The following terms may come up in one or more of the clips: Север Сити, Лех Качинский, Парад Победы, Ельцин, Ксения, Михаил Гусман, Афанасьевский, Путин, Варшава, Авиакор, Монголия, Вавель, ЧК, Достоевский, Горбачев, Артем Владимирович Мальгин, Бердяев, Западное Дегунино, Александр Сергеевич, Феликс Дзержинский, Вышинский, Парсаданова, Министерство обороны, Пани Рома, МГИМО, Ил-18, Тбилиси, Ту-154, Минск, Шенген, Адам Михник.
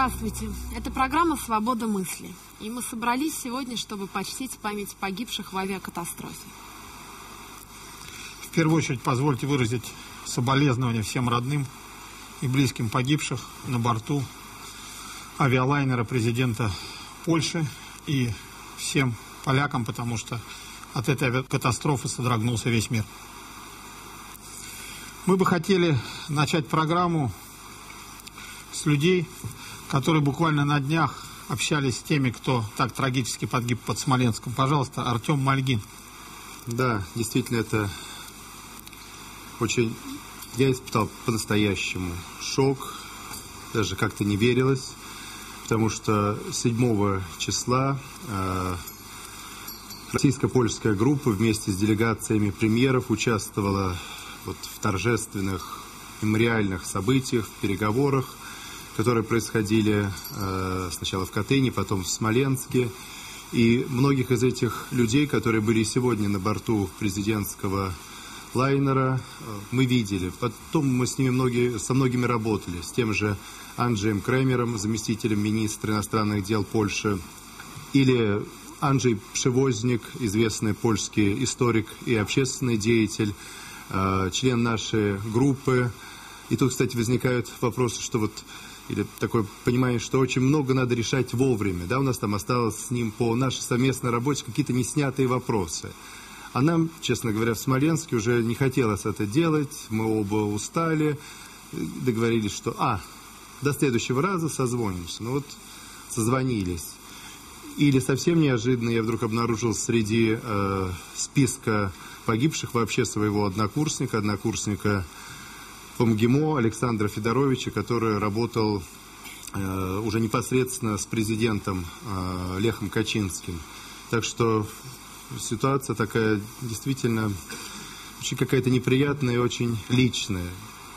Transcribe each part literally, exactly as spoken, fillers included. Здравствуйте. Это программа «Свобода мысли». И мы собрались сегодня, чтобы почтить память погибших в авиакатастрофе. В первую очередь позвольте выразить соболезнования всем родным и близким погибших на борту авиалайнера президента Польши и всем полякам, потому что от этой авиакатастрофы содрогнулся весь мир. Мы бы хотели начать программу с людей, которые буквально на днях общались с теми, кто так трагически погиб под Смоленском. Пожалуйста, Артем Мальгин. Да, действительно, это очень... Я испытал по-настоящему шок, даже как-то не верилось, потому что седьмого числа э, российско-польская группа вместе с делегациями премьеров участвовала вот, в торжественных мемориальных событиях, в переговорах, которые происходили э, сначала в Катыни, потом в Смоленске. И многих из этих людей, которые были сегодня на борту президентского лайнера, э, мы видели. Потом мы с ними многие, со многими работали, с тем же Анджеем Кремером, заместителем министра иностранных дел Польши, или Анджей Пшевозник, известный польский историк и общественный деятель, э, член нашей группы. И тут, кстати, возникают вопросы, что вот... или такое понимание, что очень много надо решать вовремя. Да, у нас там осталось с ним по нашей совместной работе какие-то неснятые вопросы. А нам, честно говоря, в Смоленске уже не хотелось это делать. Мы оба устали, договорились, что а, до следующего раза созвонимся. Ну вот созвонились. Или совсем неожиданно я вдруг обнаружил среди э, списка погибших вообще своего однокурсника, однокурсника по МГИМО Александра Федоровича, который работал э, уже непосредственно с президентом э, Лехом Качинским. Так что ситуация такая действительно очень какая-то неприятная и очень личная.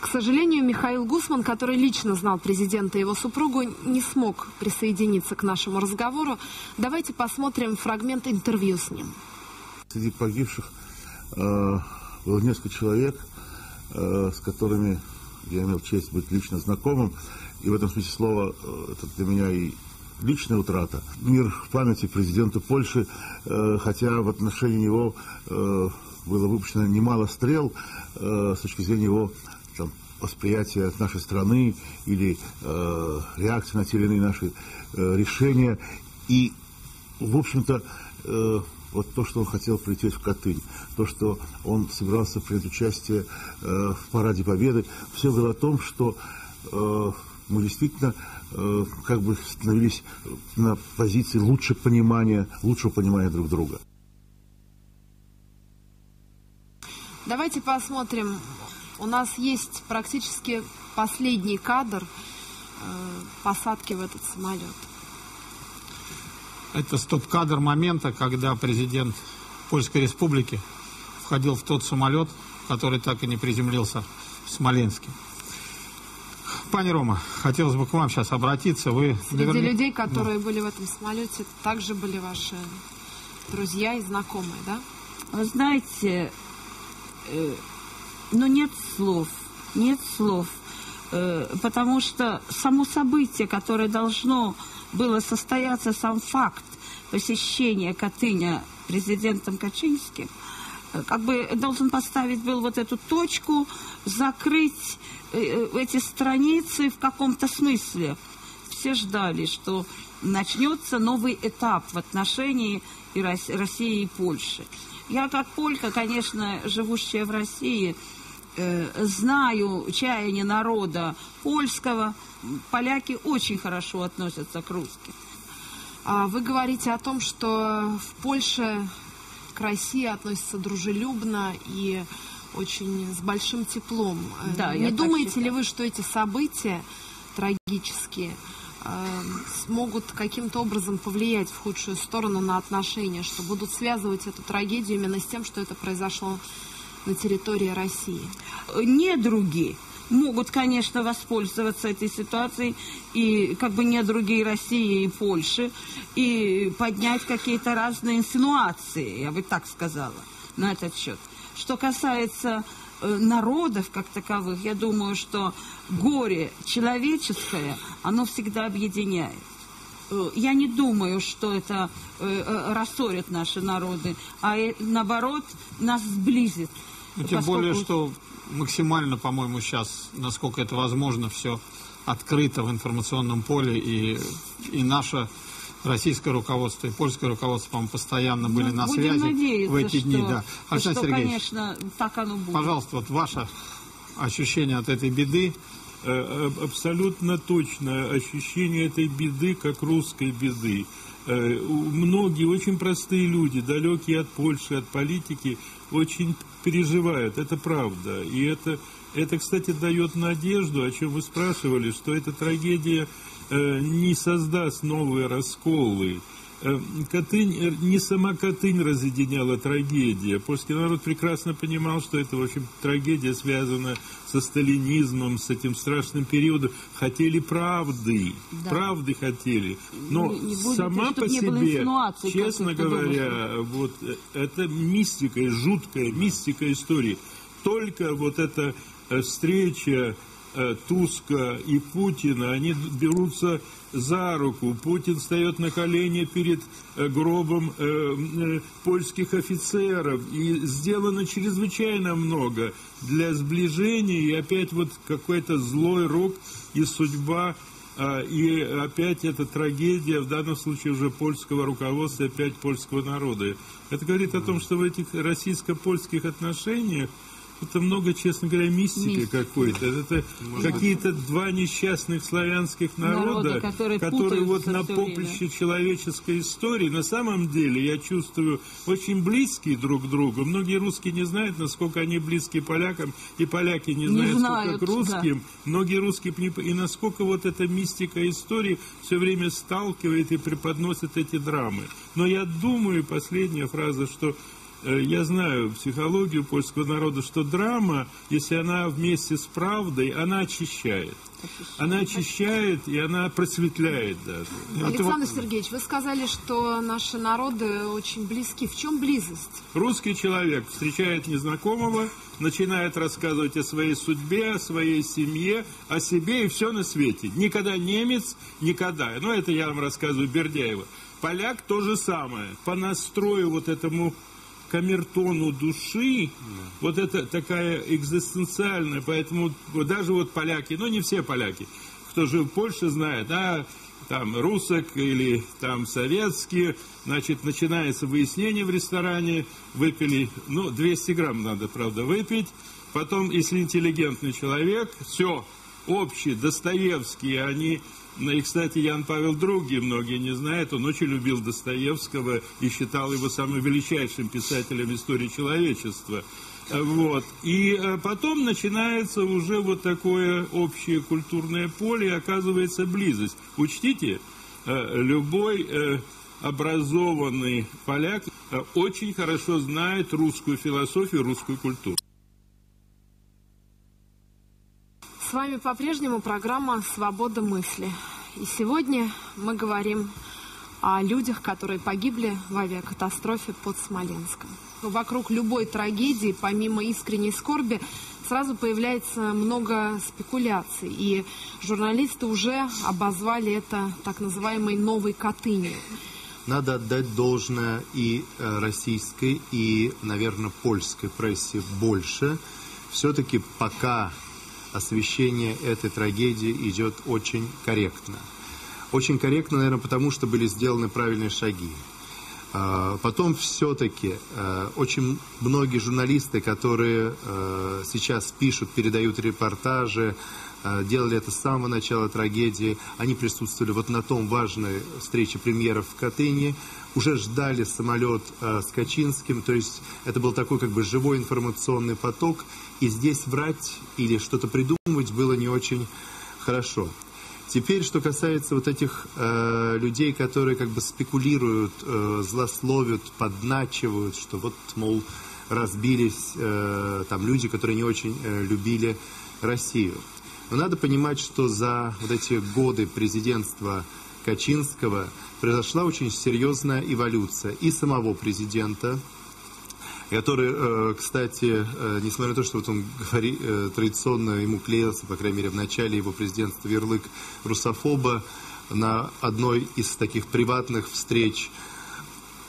К сожалению, Михаил Гусман, который лично знал президента и его супругу, не смог присоединиться к нашему разговору. Давайте посмотрим фрагмент интервью с ним. Среди погибших э, было несколько человек, с которыми я имел честь быть лично знакомым. И в этом смысле слова это для меня и личная утрата. Мир в памяти президенту Польши, хотя в отношении него было выпущено немало стрел с точки зрения его там, восприятия нашей страны или реакции на те или иные наши решения. И, в общем-то, вот то, что он хотел прилететь в Катынь, то, что он собирался принять участие э, в Параде Победы, все было о том, что э, мы действительно э, как бы становились на позиции лучшего понимания, лучшего понимания друг друга. Давайте посмотрим. У нас есть практически последний кадр э, посадки в этот самолет. Это стоп-кадр момента, когда президент Польской Республики входил в тот самолет, который так и не приземлился в Смоленске. Пани Рома, хотелось бы к вам сейчас обратиться. Вы Среди наверняка... людей, которые да. были в этом самолете, также были ваши друзья и знакомые, да? Вы знаете, э, ну нет слов, нет слов, э, потому что само событие, которое должно... было состояться сам факт посещения Катыня президентом Качинским, как бы должен поставить был вот эту точку, закрыть эти страницы в каком-то смысле. Все ждали, что начнется новый этап в отношении и России и Польши. Я как полька, конечно, живущая в России, знаю чаяние народа польского. Поляки очень хорошо относятся к русским. Вы говорите о том, что в Польше к России относятся дружелюбно и очень с большим теплом. Да, Не думаете ли вы, что эти события трагические смогут каким-то образом повлиять в худшую сторону на отношения, что будут связывать эту трагедию именно с тем, что это произошло на территории России? Недруги могут, конечно, воспользоваться этой ситуацией, и как бы недруги России и Польши, и поднять какие-то разные инсинуации, я бы так сказала, на этот счет. Что касается народов как таковых, я думаю, что горе человеческое, оно всегда объединяет. Я не думаю, что это рассорит наши народы, а наоборот нас сблизит. Ну, тем поскольку... более, что максимально, по-моему, сейчас, насколько это возможно, все открыто в информационном поле, и, и наше российское руководство, и польское руководство, по-моему, постоянно были ну, на связи в эти что, дни. Да. Александр что, Сергеевич, конечно, так оно будет. Пожалуйста, вот ваше ощущение от этой беды. Абсолютно точно ощущение этой беды, как русской беды. Многие очень простые люди, далекие от Польши, от политики, очень переживают, это правда. И это, это, кстати, дает надежду, о чем вы спрашивали, что эта трагедия не создаст новые расколы. Катынь, не сама Катынь разъединяла трагедия. Польский народ прекрасно понимал, что эта, в общем, трагедия связана со сталинизмом, с этим страшным периодом. Хотели правды, да. правды хотели. Но не, не будет, сама по себе, честно говоря, думаешь. вот это мистика, жуткая мистика истории. Только вот эта встреча Туска и Путина, они берутся за руку. Путин встает на колени перед гробом э, э, польских офицеров. И сделано чрезвычайно много для сближения. И опять вот какой-то злой рок и судьба. Э, и опять эта трагедия, в данном случае уже польского руководства, опять польского народа. Это говорит о том, что в этих российско-польских отношениях это много, честно говоря, мистики какой-то. Это какие-то два несчастных славянских народа, народа которые, которые вот на поприще человеческой истории, на самом деле, я чувствую, очень близкие друг к другу. Многие русские не знают, насколько они близки полякам, и поляки не знают, не знают сколько к русским. Да. Многие русские... И насколько вот эта мистика истории все время сталкивает и преподносит эти драмы. Но я думаю, последняя фраза, что... Я знаю психологию польского народа, что драма, если она вместе с правдой, она очищает. Она очищает и она просветляет даже. Александр Сергеевич, вы сказали, что наши народы очень близки. В чем близость? Русский человек встречает незнакомого, начинает рассказывать о своей судьбе, о своей семье, о себе и все на свете. Никогда немец, никогда. Ну, это я вам рассказываю Бердяева. Поляк то же самое. По настрою вот этому... камертону души, вот это такая экзистенциальная, поэтому даже вот поляки, ну не все поляки, кто жил в Польше, знает, а там русок или там советские, значит, начинается выяснение в ресторане, выпили, ну, двести грамм надо, правда, выпить, потом, если интеллигентный человек, все, общий, Достоевский, они... И, кстати, Ян Павел Другий, многие не знают, он очень любил Достоевского и считал его самым величайшим писателем истории человечества. Вот. И потом начинается уже вот такое общее культурное поле, и оказывается близость. Учтите, любой образованный поляк очень хорошо знает русскую философию, русскую культуру. С вами по-прежнему программа «Свобода мысли». И сегодня мы говорим о людях, которые погибли в авиакатастрофе под Смоленском. Но вокруг любой трагедии, помимо искренней скорби, сразу появляется много спекуляций. И журналисты уже обозвали это так называемой «новой Катынью». Надо отдать должное и российской, и, наверное, польской прессе больше. Все-таки пока... освещение этой трагедии идет очень корректно. Очень корректно, наверное, потому что были сделаны правильные шаги. Потом все-таки очень многие журналисты, которые сейчас пишут, передают репортажи, делали это с самого начала трагедии, они присутствовали вот на том важной встрече премьеров в Катыни, уже ждали самолет э, с Качинским, то есть это был такой как бы живой информационный поток, и здесь врать или что-то придумывать было не очень хорошо. Теперь, что касается вот этих э, людей, которые как бы спекулируют, э, злословят, подначивают, что вот, мол, разбились э, там люди, которые не очень э, любили Россию. Но надо понимать, что за вот эти годы президентства Качинского произошла очень серьезная эволюция и самого президента, который, кстати, несмотря на то, что вот он говорит, традиционно ему клеился, по крайней мере, в начале его президентства ярлык русофоба, на одной из таких приватных встреч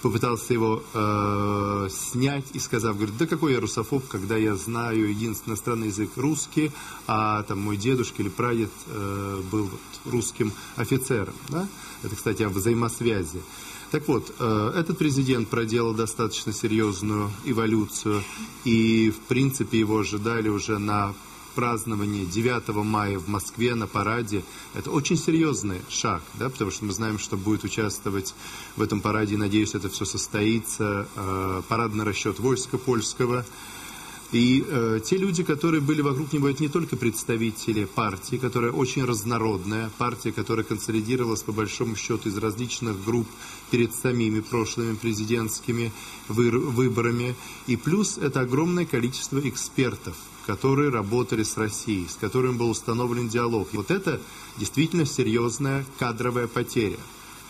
попытался его э, снять и сказав, говорит, да какой я русофоб, когда я знаю единственный иностранный язык русский, а там мой дедушка или прадед э, был вот, русским офицером. Да? Это, кстати, о взаимосвязи. Так вот, э, этот президент проделал достаточно серьезную эволюцию, и, в принципе, его ожидали уже на праздновании девятого мая в Москве на параде. Это очень серьезный шаг, да, потому что мы знаем, что будет участвовать в этом параде, и, надеюсь, это все состоится, э, парадный расчет войска польского. И э, те люди, которые были вокруг него, это не только представители партии, которая очень разнородная, партия, которая консолидировалась, по большому счету, из различных групп перед самими прошлыми президентскими выборами. И плюс это огромное количество экспертов, которые работали с Россией, с которыми был установлен диалог. И вот это действительно серьезная кадровая потеря,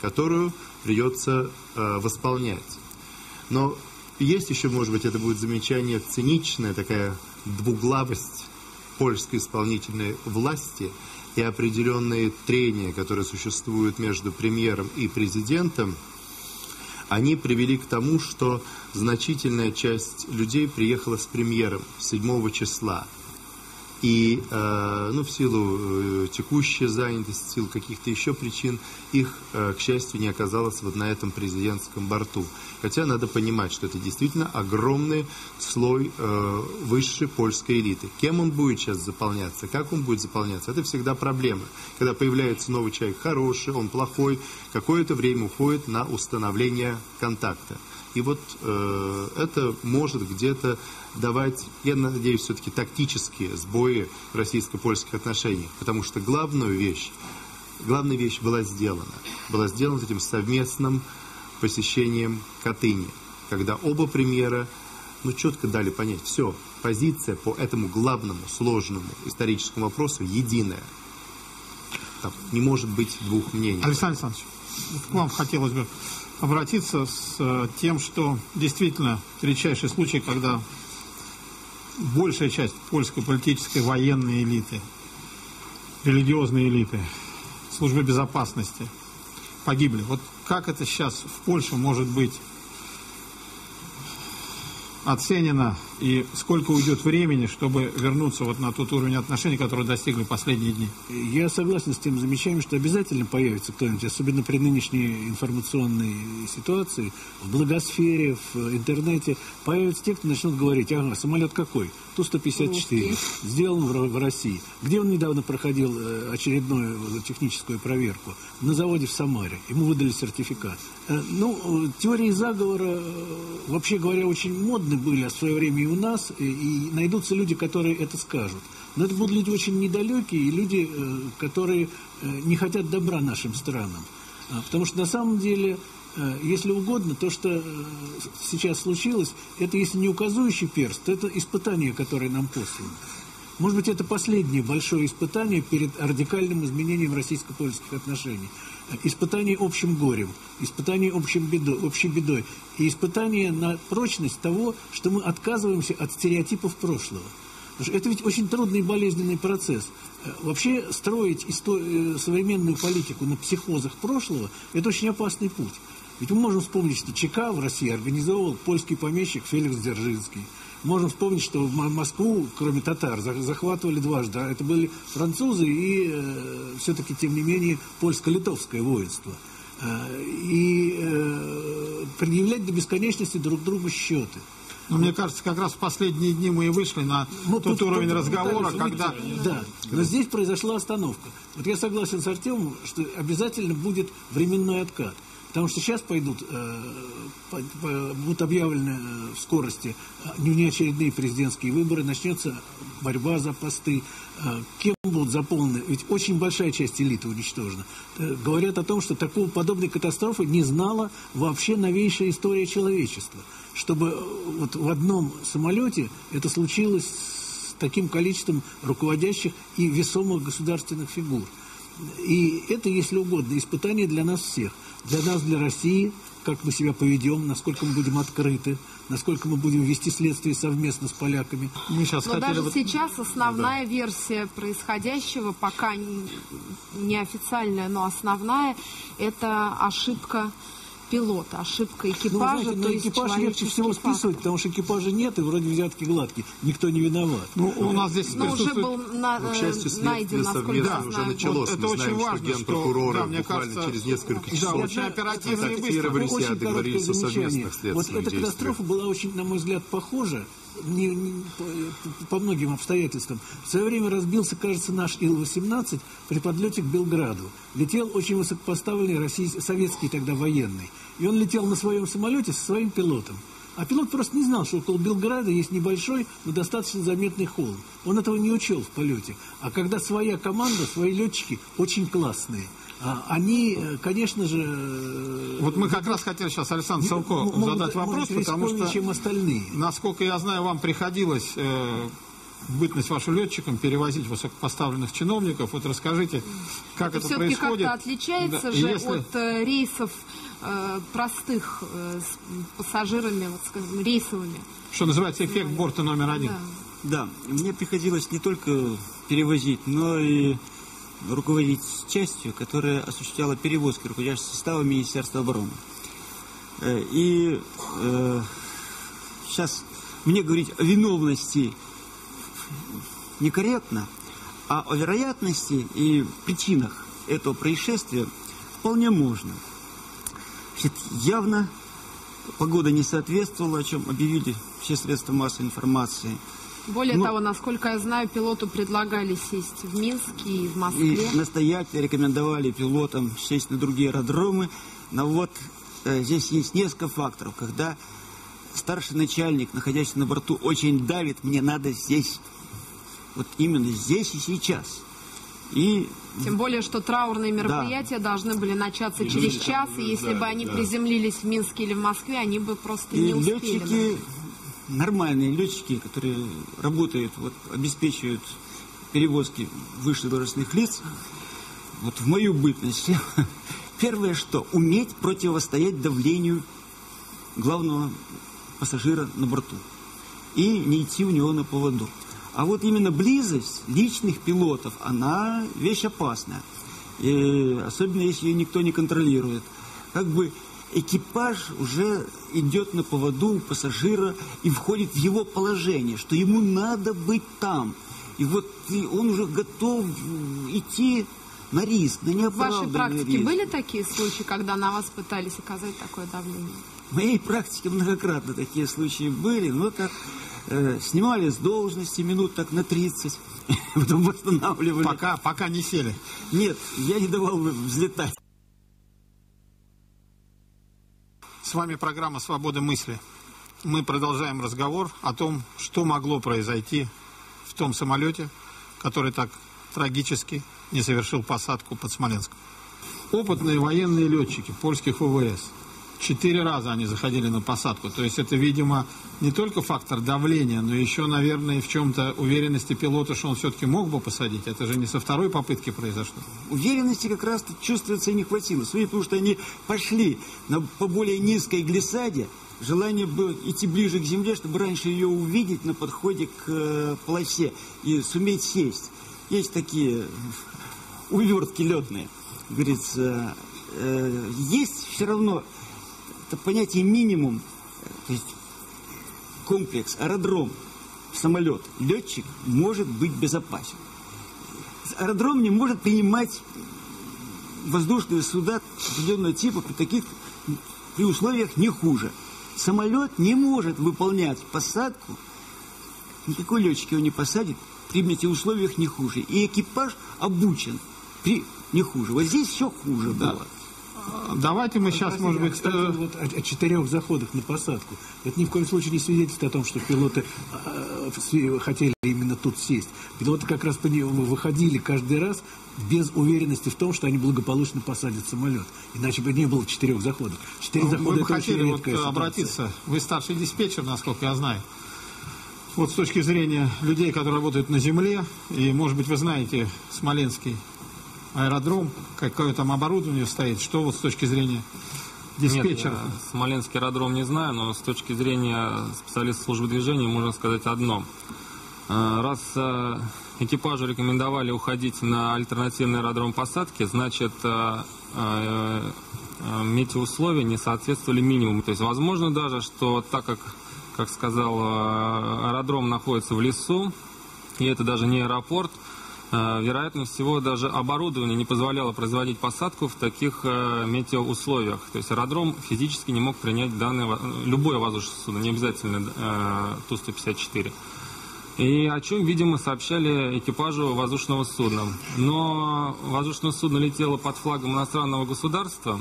которую придется э, восполнять. Но есть еще, может быть, это будет замечание, циничная такая двуглавость польской исполнительной власти и определенные трения, которые существуют между премьером и президентом, они привели к тому, что значительная часть людей приехала с премьером седьмого числа. И э, ну, в силу э, текущей занятости, в силу каких-то еще причин, их, э, к счастью, не оказалось вот на этом президентском борту. Хотя надо понимать, что это действительно огромный слой э, высшей польской элиты. Кем он будет сейчас заполняться, как он будет заполняться, это всегда проблема. Когда появляется новый человек хороший, он плохой, какое-то время уходит на установление контакта. И вот э, это может где-то давать, я надеюсь, все-таки тактические сбои российско-польских отношений. Потому что главную вещь, главная вещь была сделана. Была сделана этим совместным посещением Катыни, когда оба премьера ну, четко дали понять, все, позиция по этому главному, сложному историческому вопросу единая. Там не может быть двух мнений. Александр Александрович, к вам хотелось бы обратиться с тем, что действительно редчайший случай, когда большая часть польской политической военной элиты, религиозной элиты, службы безопасности погибли. Вот как это сейчас в Польше может быть оценено и сколько уйдет времени, чтобы вернуться вот на тот уровень отношений, которые достигли последние дни? Я согласен с тем замечанием, что обязательно появится кто-нибудь, особенно при нынешней информационной ситуации, в блогосфере, в интернете, появятся те, кто начнут говорить, ага, самолет какой? Ту сто пятьдесят четыре, сделан в России. Где он недавно проходил очередную техническую проверку? На заводе в Самаре. Ему выдали сертификат. Ну, теории заговора, вообще говоря, очень модны были в свое время и у нас, и, и найдутся люди, которые это скажут. Но это будут люди очень недалекие и люди, которые не хотят добра нашим странам. Потому что на самом деле, если угодно, то, что сейчас случилось, это если не указующий перст, то это испытание, которое нам послано. Может быть, это последнее большое испытание перед радикальным изменением российско-польских отношений. Испытание общим горем, испытание общим бедой, общей бедой и испытание на прочность того, что мы отказываемся от стереотипов прошлого. Это ведь очень трудный и болезненный процесс. Вообще строить современную политику на психозах прошлого – это очень опасный путь. Ведь мы можем вспомнить, что ЧК в России организовал польский помещик Феликс Дзержинский. Можем вспомнить, что Москву, кроме татар, захватывали дважды. Это были французы и э, все-таки, тем не менее, польско-литовское воинство. Э, и э, предъявлять до бесконечности друг другу счеты. Но мне кажется, как раз в последние дни мы и вышли на ну, тот тут, уровень тут, разговора, да, когда... Да, но здесь произошла остановка. Вот я согласен с Артемом, что обязательно будет временной откат. Потому что сейчас пойдут, будут объявлены в скорости внеочередные президентские выборы, начнется борьба за посты, кем будут заполнены, ведь очень большая часть элиты уничтожена. Говорят о том, что такого подобной катастрофы не знала вообще новейшая история человечества. Чтобы вот в одном самолете это случилось с таким количеством руководящих и весомых государственных фигур. И это, если угодно, испытание для нас всех. Для нас, для России, как мы себя поведем, насколько мы будем открыты, насколько мы будем вести следствие совместно с поляками. Мы сейчас Но хотели... даже сейчас основная да. версия происходящего, пока неофициальная, но основная, это ошибка пилота, ошибка экипажа. Ну, знаете, то есть экипаж легче всего списывать, фактор. потому что экипажа нет, и вроде взятки гладкие. Никто не виноват. Ну, у нас здесь ну, уже был на... ну, к счастью, найден, насколько да, уже началось. Вот это Мы очень знаем, важно, что генпрокуроры да, буквально кажется, через несколько да, часов контактировались и договорились о совместных следственных Вот эта катастрофа была очень, на мой взгляд, похожа не, не, по, по многим обстоятельствам. В свое время разбился, кажется, наш Ил восемнадцать при подлете к Белграду. Летел очень высокопоставленный российский, советский тогда военный. И он летел на своем самолете со своим пилотом. А пилот просто не знал, что около Белграда есть небольшой, но достаточно заметный холм. Он этого не учел в полете. А когда своя команда, свои летчики очень классные, они, конечно же... Вот мы как раз хотели сейчас Александру Салко задать вопрос, потому что, чем остальные. насколько я знаю, вам приходилось э, бытность вашим летчиком перевозить высокопоставленных чиновников. Вот расскажите, как это, это происходит. Как-то отличается да. же Если... от э, рейсов э, простых э, с пассажирами, вот, скажем, рейсовыми. Что называется эффект да. борта номер один. Да. да, мне приходилось не только перевозить, но и... руководить частью, которая осуществляла перевозки руководящего состава Министерства обороны. И э, сейчас мне говорить о виновности некорректно, а о вероятности и причинах этого происшествия вполне можно. Значит, явно погода не соответствовала, о чем объявили все средства массовой информации. Более Но... того, насколько я знаю, пилоту предлагали сесть в Минске и в Москве. И настоятельно рекомендовали пилотам сесть на другие аэродромы. Но вот э, здесь есть несколько факторов. Когда старший начальник, находящийся на борту, очень давит, мне надо здесь. Вот именно здесь и сейчас. И... Тем более, что траурные мероприятия да. должны были начаться и через час. И если да, бы они да. приземлились в Минске или в Москве, они бы просто и не успели. Летчики... Нормальные летчики, которые работают, вот, обеспечивают перевозки высших должностных лиц, вот в мою бытность, первое что, уметь противостоять давлению главного пассажира на борту и не идти у него на поводу. А вот именно близость личных пилотов, она вещь опасная, и особенно если ее никто не контролирует. Как бы... экипаж уже идет на поводу у пассажира и входит в его положение, что ему надо быть там. И вот и он уже готов идти на риск, на неоправданный риск. В вашей практике были такие случаи, когда на вас пытались оказать такое давление? В моей практике многократно такие случаи были, но так э, снимали с должности минут так на тридцать, потом восстанавливали. Пока, пока не сели? Нет, я не давал взлетать. С вами программа «Свобода мысли». Мы продолжаем разговор о том, что могло произойти в том самолете, который так трагически не совершил посадку под Смоленском. Опытные военные летчики польских ВВС. Четыре раза они заходили на посадку. То есть это, видимо, не только фактор давления, но еще, наверное, в чем-то уверенности пилота, что он все-таки мог бы посадить. Это же не со второй попытки произошло. Уверенности как раз чувствуется и не хватило. Судя потому, что они пошли на, по более низкой глиссаде, желание было идти ближе к земле, чтобы раньше ее увидеть на подходе к э, полосе и суметь сесть. Есть такие увертки летные, говорится. Э, есть все равно... Это понятие минимум, то есть комплекс, аэродром, самолет, летчик может быть безопасен. Аэродром не может принимать воздушные суда определенного типа при таких при условиях не хуже. Самолет не может выполнять посадку, никакой летчик его не посадит при этих условиях не хуже. И экипаж обучен при не хуже. Вот здесь все хуже было. Давайте мы сейчас, может быть... Кстати, вот о, о четырех заходах на посадку. Это ни в коем случае не свидетельствует о том, что пилоты э, хотели именно тут сесть. Пилоты как раз по нему выходили каждый раз без уверенности в том, что они благополучно посадят самолет. Иначе бы не было четырех заходов. Четыре ну, захода это очень редкая ситуация. Мы бы хотели вот обратиться. Вы старший диспетчер, насколько я знаю. Вот с точки зрения людей, которые работают на земле, и, может быть, вы знаете Смоленский аэродром, какое там оборудование стоит, что вот с точки зрения диспетчеров? Нет, смоленский аэродром не знаю, но с точки зрения специалистов службы движения можно сказать одно. Раз экипажу рекомендовали уходить на альтернативный аэродром посадки, значит, метеоусловия не соответствовали минимуму. То есть, возможно даже, что так как, как сказал, аэродром находится в лесу, и это даже не аэропорт, вероятно всего, даже оборудование не позволяло производить посадку в таких метеоусловиях. То есть аэродром физически не мог принять данные, любое воздушное судно, не обязательно Ту сто пятьдесят четыре. И о чем, видимо, сообщали экипажу воздушного судна. Но воздушное судно летело под флагом иностранного государства,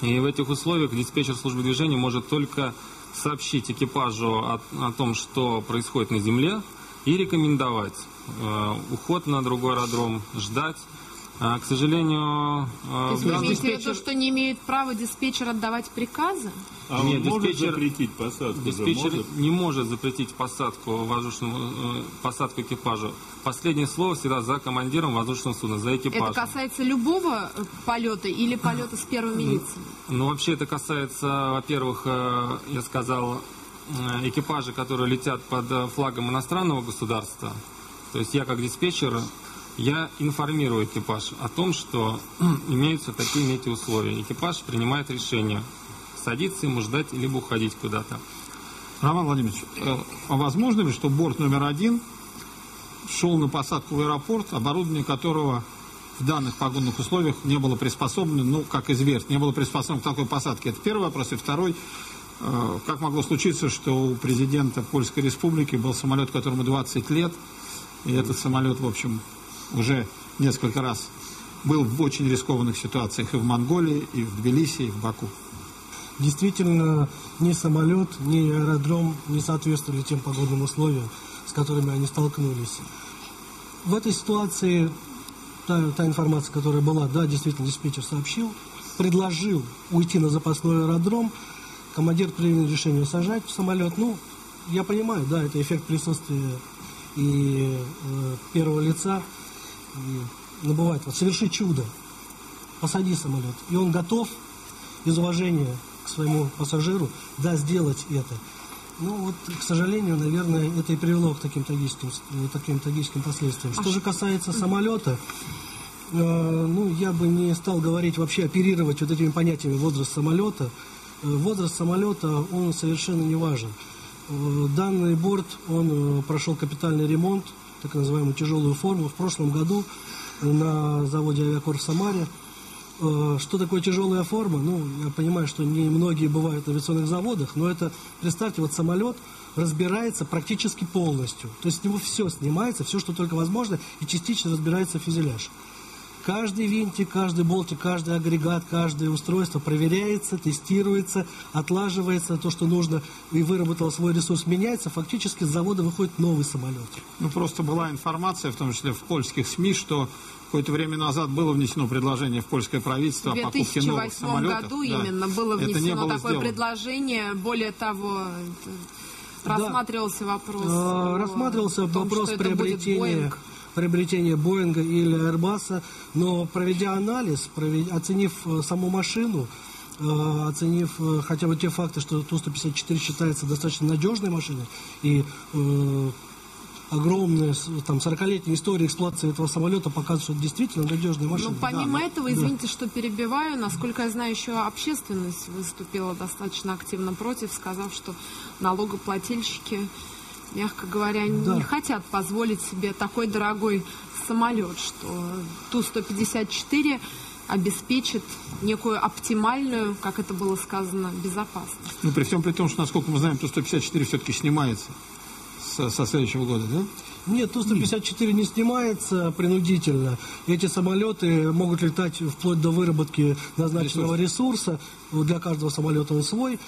и в этих условиях диспетчер службы движения может только сообщить экипажу о, о том, что происходит на земле, и рекомендовать э, уход на другой аэродром, ждать. А, к сожалению... Э, То есть диспетчер... то, что не имеет права диспетчер отдавать приказы? А Нет, он диспетчер... может запретить посадку? Диспетчер да, может? не может запретить посадку, воздушному, э, посадку экипажу. Последнее слово всегда за командиром воздушного судна, за экипажем. Это касается любого полета или полета с первыми лицами? Ну, вообще это касается, во-первых, э, я сказал... экипажи, которые летят под флагом иностранного государства, то есть я как диспетчер, я информирую экипаж о том, что имеются такие метеоусловия. Экипаж принимает решение, садиться ему, ждать, либо уходить куда-то. Роман Владимирович, а возможно ли, что борт номер один шел на посадку в аэропорт, оборудование которого в данных погодных условиях не было приспособлено, ну, как известно, не было приспособлено к такой посадке? Это первый вопрос. И второй. Как могло случиться, что у президента Польской Республики был самолет, которому двадцать лет, и этот самолет, в общем, уже несколько раз был в очень рискованных ситуациях и в Монголии, и в Тбилиси, и в Баку? Действительно, ни самолет, ни аэродром не соответствовали тем погодным условиям, с которыми они столкнулись. В этой ситуации та, та информация, которая была, да, действительно, диспетчер сообщил, предложил уйти на запасной аэродром. Командир принял решение сажать в самолет. Ну, я понимаю, да, это эффект присутствия и э, первого лица. И, ну, бывает, вот, соверши чудо, посади самолет. И он готов из уважения к своему пассажиру, да, сделать это. Ну, вот, к сожалению, наверное, это и привело к таким трагическим, таким трагическим последствиям. Что же касается самолета... Э, ну, я бы не стал говорить, вообще оперировать вот этими понятиями возраст самолета. Возраст самолета, он совершенно не важен. Данный борт, он прошел капитальный ремонт, так называемую тяжелую форму, в прошлом году на заводе «Авиакор» в Самаре. Что такое тяжелая форма? Ну, я понимаю, что не многие бывают на авиационных заводах, но это, представьте, вот самолет разбирается практически полностью. То есть с него все снимается, все, что только возможно, и частично разбирается фюзеляж. Каждый винтик, каждый болтик, каждый агрегат, каждое устройство проверяется, тестируется, отлаживается то, что нужно, и выработал свой ресурс, меняется. Фактически с завода выходит новый самолет. Ну, просто была информация, в том числе в польских СМИ, что какое-то время назад было внесено предложение в польское правительство о покупке новых самолетов. В две тысячи восьмом году именно было внесено такое предложение. Более того... Рассматривался вопрос. Рассматривался вопрос приобретения... приобретение Боинга или Airbus, но проведя анализ, провед... оценив саму машину, э, оценив э, хотя бы те факты, что Ту сто пятьдесят четыре считается достаточно надежной машиной, и э, огромная сорокалетняя история эксплуатации этого самолета показывает, что это действительно надежная машина. Но помимо да, этого, да. извините, что перебиваю, насколько я знаю, еще общественность выступила достаточно активно против, сказав, что налогоплательщики... мягко говоря, да. не хотят позволить себе такой дорогой самолет, что Ту сто пятьдесят четыре обеспечит некую оптимальную, как это было сказано, безопасность. Ну, при всем при том, что, насколько мы знаем, Ту сто пятьдесят четыре все-таки снимается со, со следующего года, да? Нет, Ту сто пятьдесят четыре не снимается принудительно. Эти самолеты могут летать вплоть до выработки назначенного ресурса. Для каждого самолета он свой.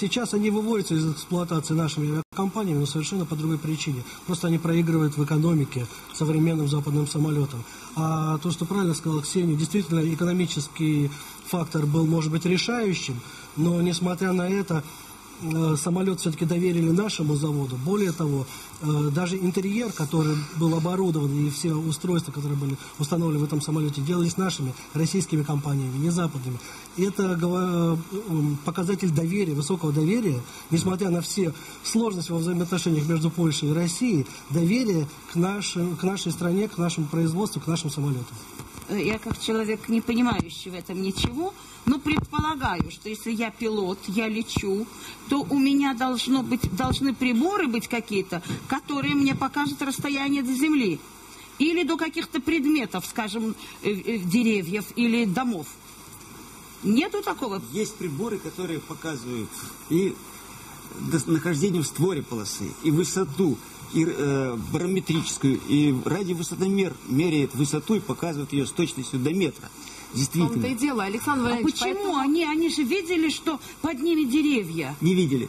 Сейчас они выводятся из эксплуатации нашими авиакомпаниями, но совершенно по другой причине. Просто они проигрывают в экономике современным западным самолетам. А то, что правильно сказала Ксения, действительно экономический фактор был, может быть, решающим, но несмотря на это... самолет все-таки доверили нашему заводу. Более того, даже интерьер, который был оборудован, и все устройства, которые были установлены в этом самолете, делались нашими российскими компаниями, не западными. И это показатель доверия, высокого доверия, несмотря на все сложности во взаимоотношениях между Польшей и Россией, доверие к нашей, к нашей стране, к нашему производству, к нашим самолетам. Я как человек, не понимающий в этом ничего, но предполагаю, что если я пилот, я лечу, то у меня должно быть, должны приборы быть какие-то, которые мне покажут расстояние до земли. Или до каких-то предметов, скажем, деревьев или домов. Нету такого? Есть приборы, которые показывают и нахождение в створе полосы, и высоту, и э, барометрическую, и радиовысотомер меряет высоту и показывает ее с точностью до метра. Действительно. В том-то и дело, Александр Владимирович, а почему поэтому... они, они же видели, что под ними деревья? Не видели.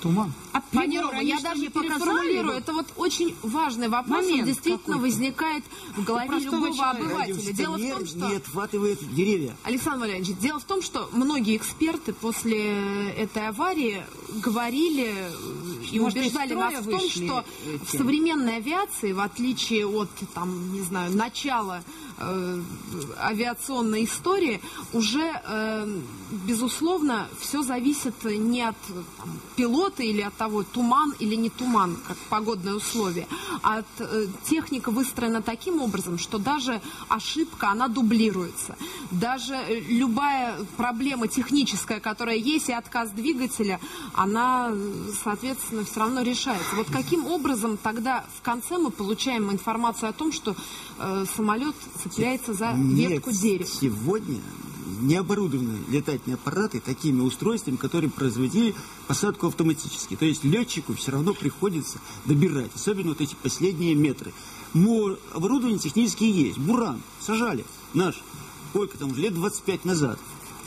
Туман. А Пани Рома, я даже переформулирую, это вот очень важный вопрос, он действительно возникает в голове любого обывателя. Дело в том, что... не отхватывает деревья. Александр Валерьевич, дело в том, что многие эксперты после этой аварии говорили и убеждали нас в том, что в современной авиации, в отличие от, там, не знаю, начала э, авиационной истории, уже, э, безусловно, все зависит не от там, пилота или от того, туман или не туман, как погодное условие, а от, э, техника выстроена таким образом, что даже ошибка, она дублируется. Даже любая проблема техническая, которая есть, и отказ двигателя, она, соответственно, все равно решается. Вот каким образом тогда в конце мы получаем информацию о том, что э, самолет цепляется за ветку Нет, дерева? Сегодня не оборудованы летательные аппараты такими устройствами, которые производили посадку автоматически. То есть летчику все равно приходится добирать, особенно вот эти последние метры. Но оборудование технически есть. Буран сажали наш, сколько там, лет двадцать пять назад,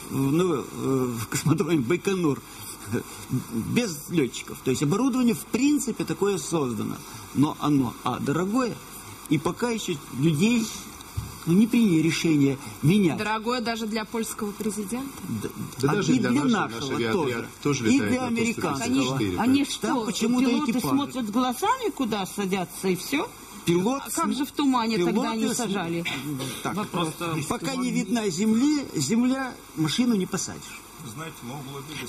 в космодроме Байконур, без летчиков. То есть оборудование в принципе такое создано, но оно, а, дорогое, и пока еще людей... Но не приняли решение менять. Дорогое даже для польского президента? Да, да, а даже и для, для нашего, нашего тоже. тоже и для американцев. Они, они что, пилоты экипаж. смотрят глазами, куда садятся, и все? Пилот, а как же в тумане пилоты, тогда они сажали? Так, Вопрос. Просто, пока туман... не видна земли, земля, машину не посадишь. Знаете,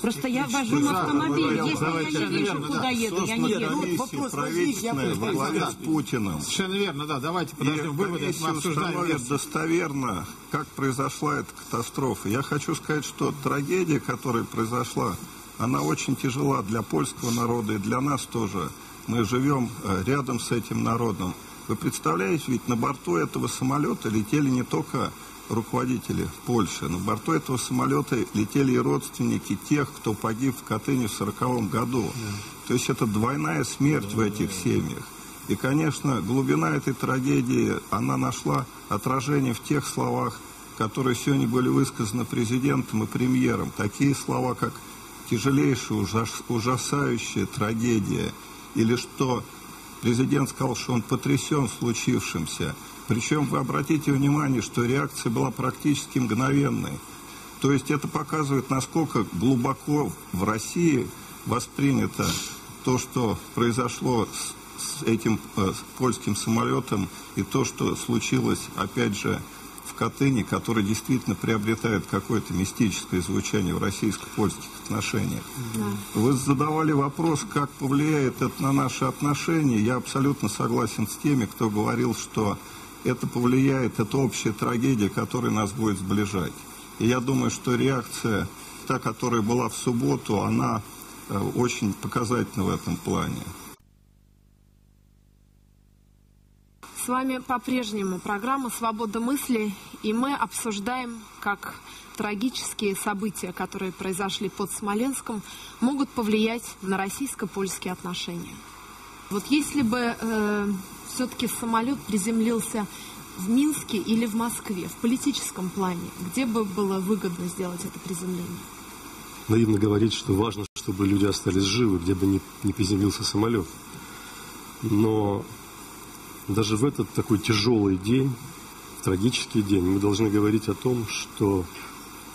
Просто я вожу на автомобиль, если давайте, я не вижу, верно, куда да. еду, я не еду. Вопрос возник, я понимаю. С Путиным. Совершенно верно, да, давайте подождем выводы. Установят достоверно, как произошла эта катастрофа. Я хочу сказать, что трагедия, которая произошла, она очень тяжела для польского народа и для нас тоже. Мы живем рядом с этим народом. Вы представляете, ведь на борту этого самолета летели не только... руководители Польши. На борту этого самолета летели и родственники тех, кто погиб в Катыни в сороковом году. Да. То есть это двойная смерть да, в этих да, семьях. И, конечно, глубина этой трагедии, она нашла отражение в тех словах, которые сегодня были высказаны президентом и премьером. Такие слова, как «тяжелейшая, ужас, ужасающая трагедия», или что президент сказал, что он потрясен случившимся. Причем вы обратите внимание, что реакция была практически мгновенной. То есть это показывает, насколько глубоко в России воспринято то, что произошло с, с этим э, с польским самолетом, и то, что случилось, опять же, в Катыни, который действительно приобретает какое-то мистическое звучание в российско-польских отношениях. Да. Вы задавали вопрос, как повлияет это на наши отношения. Я абсолютно согласен с теми, кто говорил, что это повлияет, это общая трагедия, которая нас будет сближать. И я думаю, что реакция, та, которая была в субботу, она э, очень показательна в этом плане. С вами по-прежнему программа «Свобода мысли», и мы обсуждаем, как трагические события, которые произошли под Смоленском, могут повлиять на российско-польские отношения. Вот если бы... Э, все-таки самолет приземлился в Минске или в Москве, в политическом плане, где бы было выгодно сделать это приземление? Наивно говорить, что важно, чтобы люди остались живы, где бы не приземлился самолет. Но даже в этот такой тяжелый день, трагический день, мы должны говорить о том, что,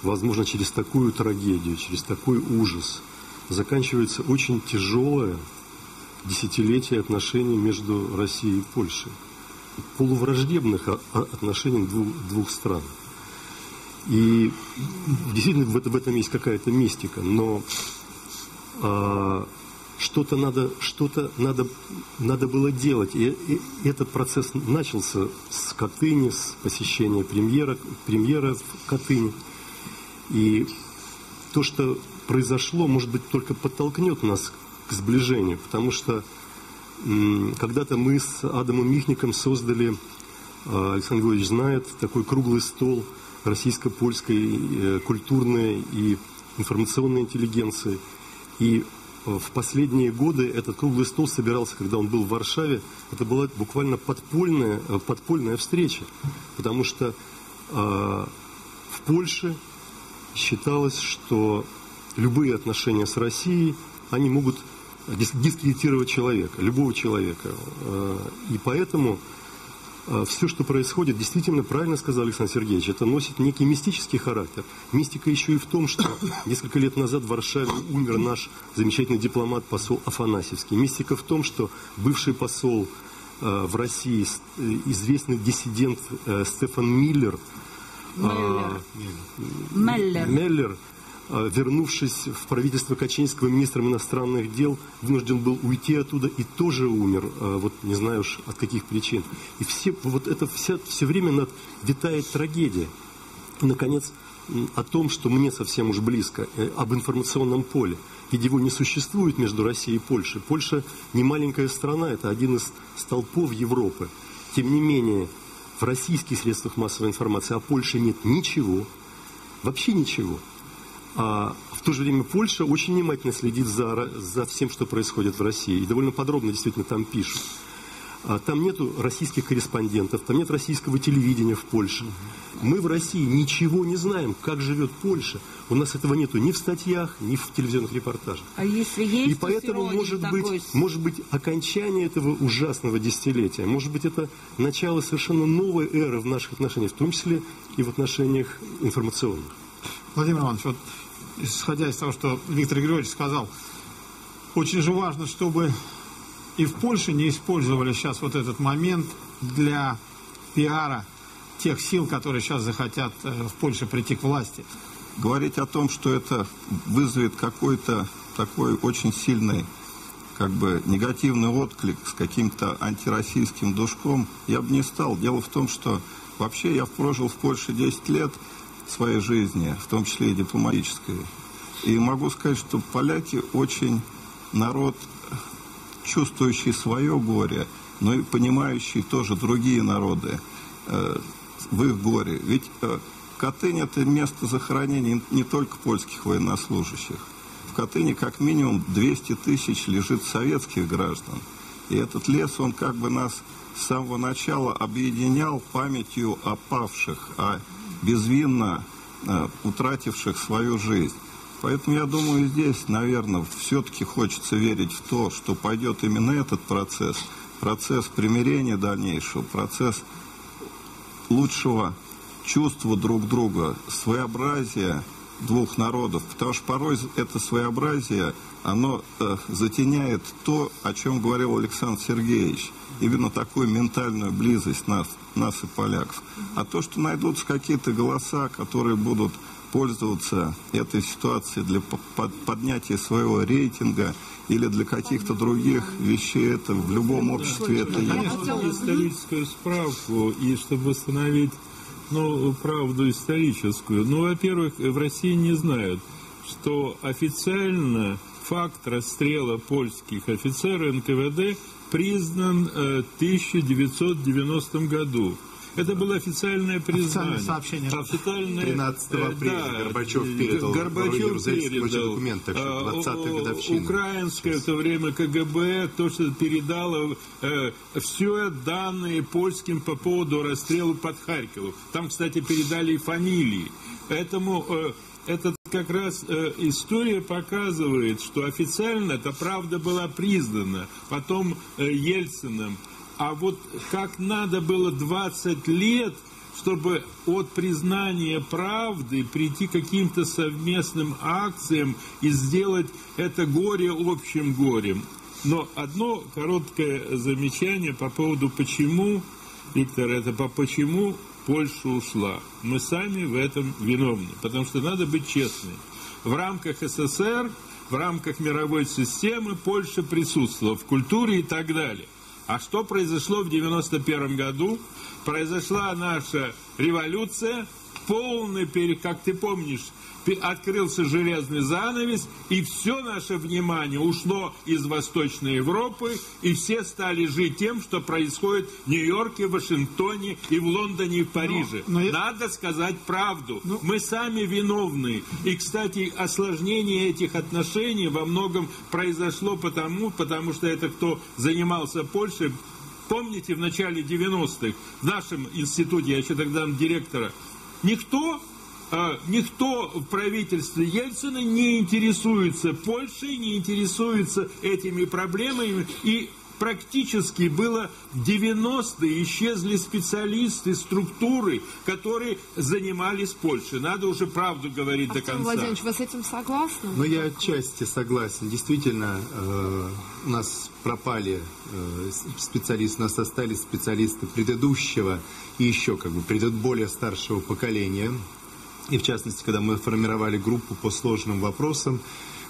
возможно, через такую трагедию, через такой ужас, заканчивается очень тяжелое десятилетие отношений между Россией и Польшей. Полувраждебных отношений двух, двух стран. И действительно в, в этом есть какая-то мистика, но а, что-то надо, что-то надо, надо было делать. И, и этот процесс начался с Катыни, с посещения премьера, премьера в Катыни. И то, что произошло, может быть, только подтолкнет нас к сближению, потому что когда-то мы с Адамом Михником создали, Александр Владимирович знает, такой круглый стол российско-польской культурной и информационной интеллигенции. И в последние годы этот круглый стол собирался, когда он был в Варшаве, это была буквально подпольная, подпольная встреча, потому что в Польше считалось, что любые отношения с Россией, они могут дискредитировать человека, любого человека. И поэтому все, что происходит, действительно, правильно сказал Александр Сергеевич, это носит некий мистический характер. Мистика еще и в том, что несколько лет назад в Варшаве умер наш замечательный дипломат, посол Афанасьевский. Мистика в том, что бывший посол в России, известный диссидент Стефан Миллер, Меллер. Меллер. Меллер, вернувшись в правительство Качинского министром иностранных дел, вынужден был уйти оттуда и тоже умер, вот не знаю уж от каких причин. И все, вот это вся, все время над витает трагедия. И, наконец, о том, что мне совсем уж близко, об информационном поле. Ведь его не существует между Россией и Польшей. Польша не маленькая страна, это один из столпов Европы. Тем не менее, в российских средствах массовой информации о Польше нет ничего, вообще ничего. А в то же время Польша очень внимательно следит за, за всем, что происходит в России. И довольно подробно действительно там пишут. А там нету российских корреспондентов, там нет российского телевидения в Польше. Мы в России ничего не знаем, как живет Польша. У нас этого нету ни в статьях, ни в телевизионных репортажах. А если есть, и поэтому, может быть, такой... может быть, окончание этого ужасного десятилетия, может быть, это начало совершенно новой эры в наших отношениях, в том числе и в отношениях информационных. Владимир Иванович, вот, исходя из того, что Виктор Григорьевич сказал, очень же важно, чтобы и в Польше не использовали сейчас вот этот момент для пиара тех сил, которые сейчас захотят в Польше прийти к власти. Говорить о том, что это вызовет какой-то такой очень сильный, как бы, негативный отклик с каким-то антироссийским душком, я бы не стал. Дело в том, что вообще я прожил в Польше десять лет, своей жизни, в том числе и дипломатической. И могу сказать, что поляки очень народ, чувствующий свое горе, но и понимающий тоже другие народы э, в их горе. Ведь э, Катынь – это место захоронения не только польских военнослужащих. В Катыни как минимум двести тысяч лежит советских граждан. И этот лес, он как бы нас с самого начала объединял памятью о павших, о безвинно э, утративших свою жизнь. Поэтому, я думаю, здесь, наверное, все-таки хочется верить в то, что пойдет именно этот процесс, процесс примирения дальнейшего, процесс лучшего чувства друг друга, своеобразия двух народов. Потому что порой это своеобразие, оно э, затеняет то, о чем говорил Александр Сергеевич. Именно такую ментальную близость нас, нас и поляков. А то, что найдутся какие-то голоса, которые будут пользоваться этой ситуацией для поднятия своего рейтинга или для каких-то других вещей, это в любом обществе это есть. Историческую справку, и чтобы восстановить, ну, правду историческую. Ну, во-первых, в России не знают, что официально факт расстрела польских офицеров эн ка вэ дэ признан э, в тысяча девятьсот девяностом году. Это было официальное признание. Официальное сообщение. Официальное, тринадцатого апреля э, да, Горбачев передал. Горбачев передал. Документ, так что двадцатая годовщина. Украинское в то время ка гэ бэ то, что передало э, все данные польским по поводу расстрела под Харьковом. Там, кстати, передали и фамилии. Поэтому э, этот как раз э, история показывает, что официально эта правда была признана, потом э, Ельциным. А вот как надо было двадцать лет чтобы от признания правды прийти к каким-то совместным акциям и сделать это горе общим горем. Но одно короткое замечание по поводу «почему», Виктор, это по «почему» Польша ушла. Мы сами в этом виновны, потому что надо быть честными. В рамках СССР, в рамках мировой системы Польша присутствовала в культуре и так далее. А что произошло в девяносто первом году? Произошла наша революция, полный переход, как ты помнишь, открылся железный занавес, и все наше внимание ушло из Восточной Европы, и все стали жить тем, что происходит в Нью-Йорке, Вашингтоне, и в Лондоне, и в Париже. Но, но... Надо сказать правду. Но... Мы сами виновны. И, кстати, осложнение этих отношений во многом произошло потому, потому что это кто занимался Польшей. Помните, в начале девяностых в нашем институте, я еще тогда директора, никто... Никто в правительстве Ельцина не интересуется Польшей, не интересуется этими проблемами. И практически было в девяностые исчезли специалисты, структуры, которые занимались Польшей. Надо уже правду говорить Артем до конца. Владимирович, вы с этим согласны? Ну, я отчасти согласен. Действительно, э, у нас пропали э, специалисты, у нас остались специалисты предыдущего и еще как бы предыд, более старшего поколения. И в частности, когда мы формировали группу по сложным вопросам,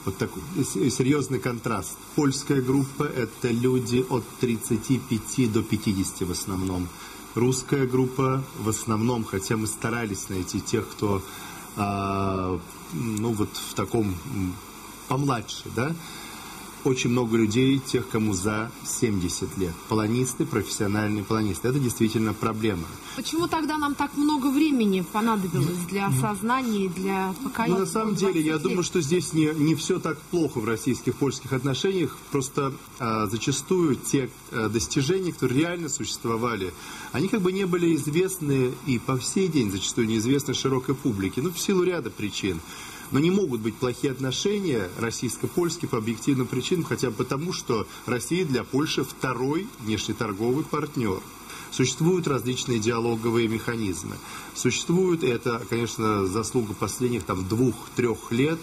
вот такой серьезный контраст. Польская группа – это люди от тридцати пяти до пятидесяти в основном. Русская группа в основном, хотя мы старались найти тех, кто а, ну вот в таком помладше, да? Очень много людей, тех, кому за семьдесят лет. Полонисты, профессиональные полонисты. Это действительно проблема. Почему тогда нам так много времени понадобилось для осознания и для покаяния? Ну, на самом деле, я думаю, что здесь не, не все так плохо в российских-польских отношениях. Просто а, зачастую те а, достижения, которые реально существовали, они как бы не были известны и по сей день зачастую неизвестны широкой публике. Ну, в силу ряда причин. Но не могут быть плохие отношения российско-польские по объективным причинам, хотя бы потому, что Россия для Польши второй внешнеторговый партнер. Существуют различные диалоговые механизмы. Существуют, это, конечно, заслуга последних двух-трех лет,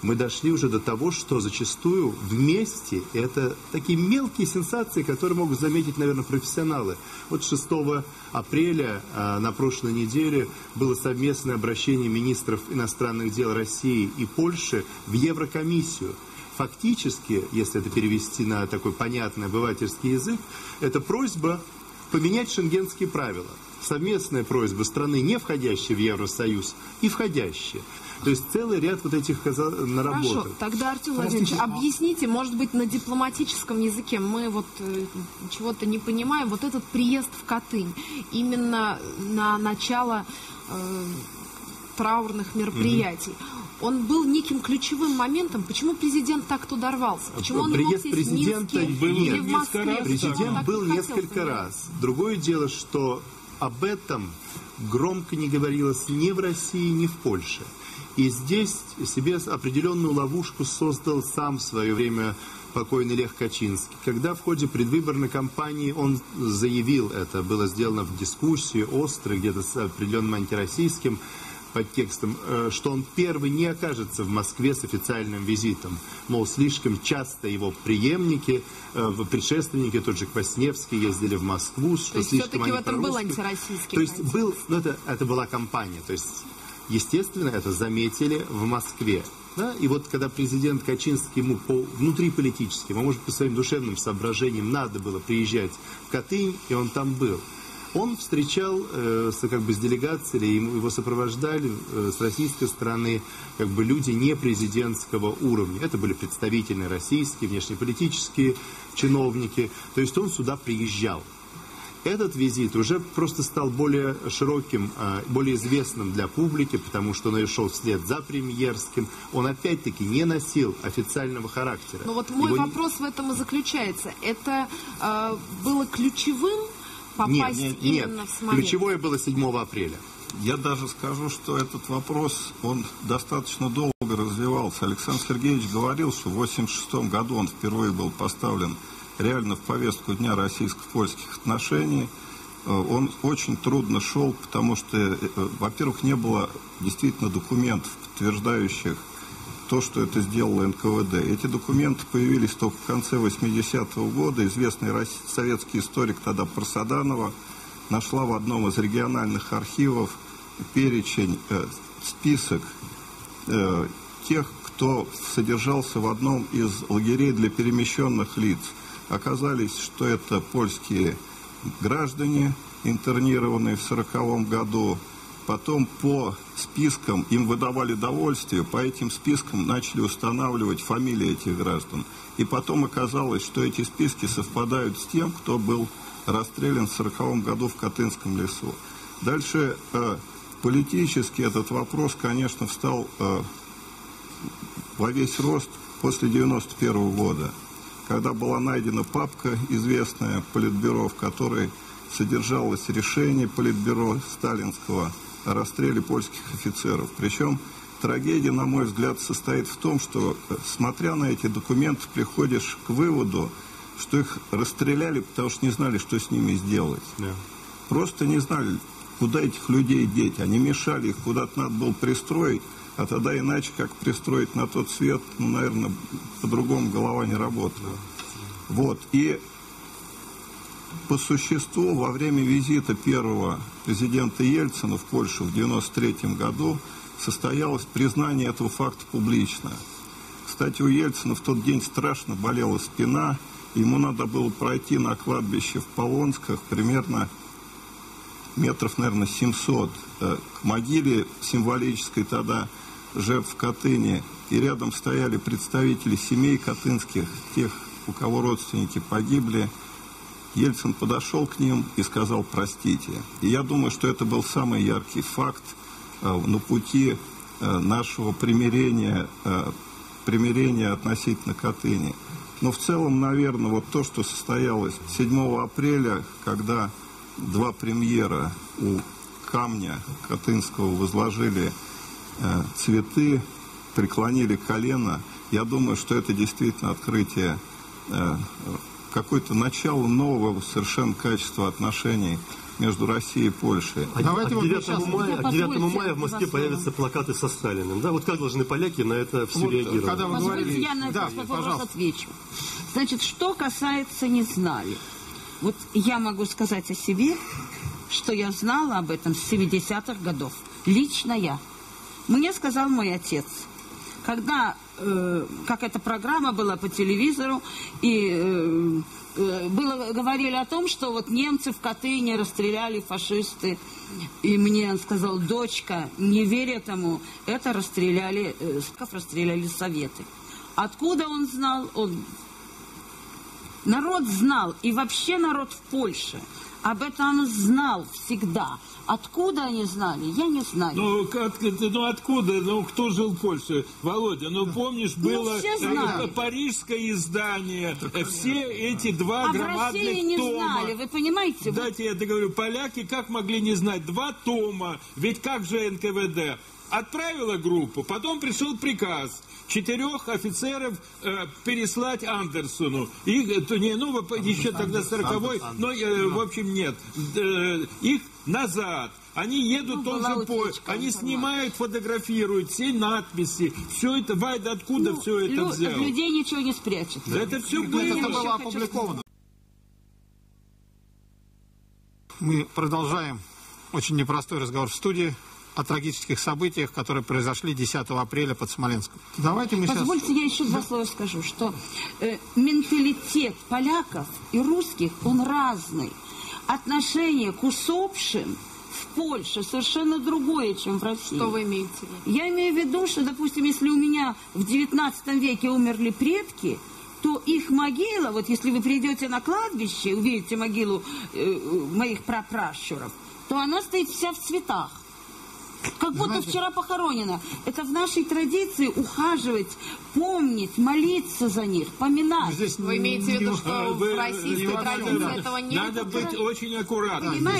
мы дошли уже до того, что зачастую вместе это такие мелкие сенсации, которые могут заметить, наверное, профессионалы. Вот шестого апреля а, на прошлой неделе было совместное обращение министров иностранных дел России и Польши в Еврокомиссию. Фактически, если это перевести на такой понятный обывательский язык, это просьба поменять шенгенские правила. Совместная просьба страны, не входящей в Евросоюз, и входящей. То есть целый ряд вот этих наработок. Хорошо, тогда, Артем Владимирович, объясните, может быть, на дипломатическом языке мы вот э, чего-то не понимаем. Вот этот приезд в Катынь, именно на начало э, траурных мероприятий, угу. Он был неким ключевым моментом. Почему президент так туда рвался? Почему он приезд не мог сесть в Минске или в Москве? Президент был несколько раз. Другое дело, что об этом громко не говорилось ни в России, ни в Польше. И здесь себе определенную ловушку создал сам в свое время покойный Лех Качинский. Когда в ходе предвыборной кампании он заявил это, было сделано в дискуссии, остро, где-то с определенным антироссийским подтекстом, что он первый не окажется в Москве с официальным визитом. Мол, слишком часто его преемники, предшественники, тот же Квасневский, ездили в Москву. Что то есть все-таки в этом был антироссийский. То есть был, ну, это, это была кампания, то есть... Естественно, это заметили в Москве. Да? И вот когда президент Качинский ему по внутриполитическим, а может по своим душевным соображениям надо было приезжать в Катынь, и он там был. Он встречал э, с, как бы, с делегацией, его сопровождали э, с российской стороны как бы, люди не президентского уровня. Это были представители российские, внешнеполитические чиновники. То есть он сюда приезжал. Этот визит уже просто стал более широким, более известным для публики, потому что он шел вслед за премьерским. Он опять-таки не носил официального характера. Но вот мой Его... вопрос в этом и заключается. Это э, было ключевым попасть нет, нет, именно нет. в Смоленск? Ключевое было седьмого апреля. Я даже скажу, что этот вопрос, он достаточно долго развивался. Александр Сергеевич говорил, что в восемьдесят шестом году он впервые был поставлен реально в повестку дня российско-польских отношений. он очень трудно шел, потому что, во-первых, не было действительно документов, подтверждающих то, что это сделало эн ка вэ дэ. Эти документы появились только в конце восьмидесятого года. Известный советский историк тогда Парсаданова нашла в одном из региональных архивов перечень, э, список э, тех, кто содержался в одном из лагерей для перемещенных лиц. Оказалось, что это польские граждане, интернированные в сороковом году. Потом по спискам им выдавали довольствие, по этим спискам начали устанавливать фамилии этих граждан. И потом оказалось, что эти списки совпадают с тем, кто был расстрелян в сороковом году в Катынском лесу. Дальше э, политически этот вопрос, конечно, встал э, во весь рост после девяносто первого года, когда была найдена папка, известная Политбюро, в которой содержалось решение Политбюро сталинского о расстреле польских офицеров. Причем трагедия, на мой взгляд, состоит в том, что, смотря на эти документы, приходишь к выводу, что их расстреляли, потому что не знали, что с ними сделать. Yeah. Просто не знали, куда этих людей деть. Они мешали, их куда-то надо было пристроить, а тогда иначе, как пристроить на тот свет, ну, наверное, по-другому голова не работала. Yeah. Вот. И по существу, во время визита первого президента Ельцина в Польшу в девяносто третьем году состоялось признание этого факта публично. Кстати, у Ельцина в тот день страшно болела спина. Ему надо было пройти на кладбище в Полонсках примерно метров, наверное, семьсот к могиле символической тогда жертв Катыни. И рядом стояли представители семей катынских, тех, у кого родственники погибли. Ельцин подошел к ним и сказал «простите». И я думаю, что это был самый яркий факт э, на пути э, нашего примирения, э, примирения относительно Катыни. Но в целом, наверное, вот то, что состоялось седьмого апреля, когда два премьера у камня Катынского возложили э, цветы, преклонили колено, я думаю, что это действительно открытие э, какое-то начало нового совершенно качества отношений между Россией и Польшей. А девятого мая в Москве появятся плакаты со Сталиным. Да, вот как должны поляки на это все вот реагировать? Когда вы говорили... Я на этот да, вопрос отвечу. Значит, что касается «не знали». Вот я могу сказать о себе, что я знала об этом с семидесятых годов. Лично я. Мне сказал мой отец, когда... какая-то программа была по телевизору, и э, было, говорили о том, что вот немцы в Катыни расстреляли фашисты. И мне он сказал: дочка, не верь этому, это расстреляли, э, расстреляли советы. Откуда он знал? Он... Народ знал, и вообще народ в Польше об этом знал всегда. Откуда они знали, я не знаю. Ну, как, ну откуда? Ну, кто жил в Польше? Володя, ну помнишь, было ну, парижское издание, да, все эти два а громадных в России не тома. Знали, вы понимаете? Дайте я договорю, поляки как могли не знать? Два тома, ведь как же эн ка вэ дэ? Отправила группу, потом пришел приказ четырех офицеров э, переслать Андерсону. Их, не, ну, еще тогда сороковой, но, э, в общем, нет. Э, их назад. Они едут ну, тоже по... Они снимают, фотографируют, все надписи. Все это... Вайда, откуда ну, все это лю... взял? Людей ничего не спрячет. Да. Это все было, это было опубликовано. Мы продолжаем очень непростой разговор в студии о трагических событиях, которые произошли десятого апреля под Смоленском. Давайте мы Позвольте, сейчас... я еще два слова скажу, что э, менталитет поляков и русских, он разный. Отношение к усопшим в Польше совершенно другое, чем в России. Что вы имеете в виду? Я имею в виду, что, допустим, если у меня в девятнадцатом веке умерли предки, то их могила, вот если вы придете на кладбище, увидите могилу э, моих прапращуров, то она стоит вся в цветах. Как будто Знаете... вчера похоронено. Это в нашей традиции ухаживать, помнить, молиться за них, поминать. Здесь Вы имеете в виду, что в российской традиции да. этого нет? Надо быть очень аккуратным. Да, до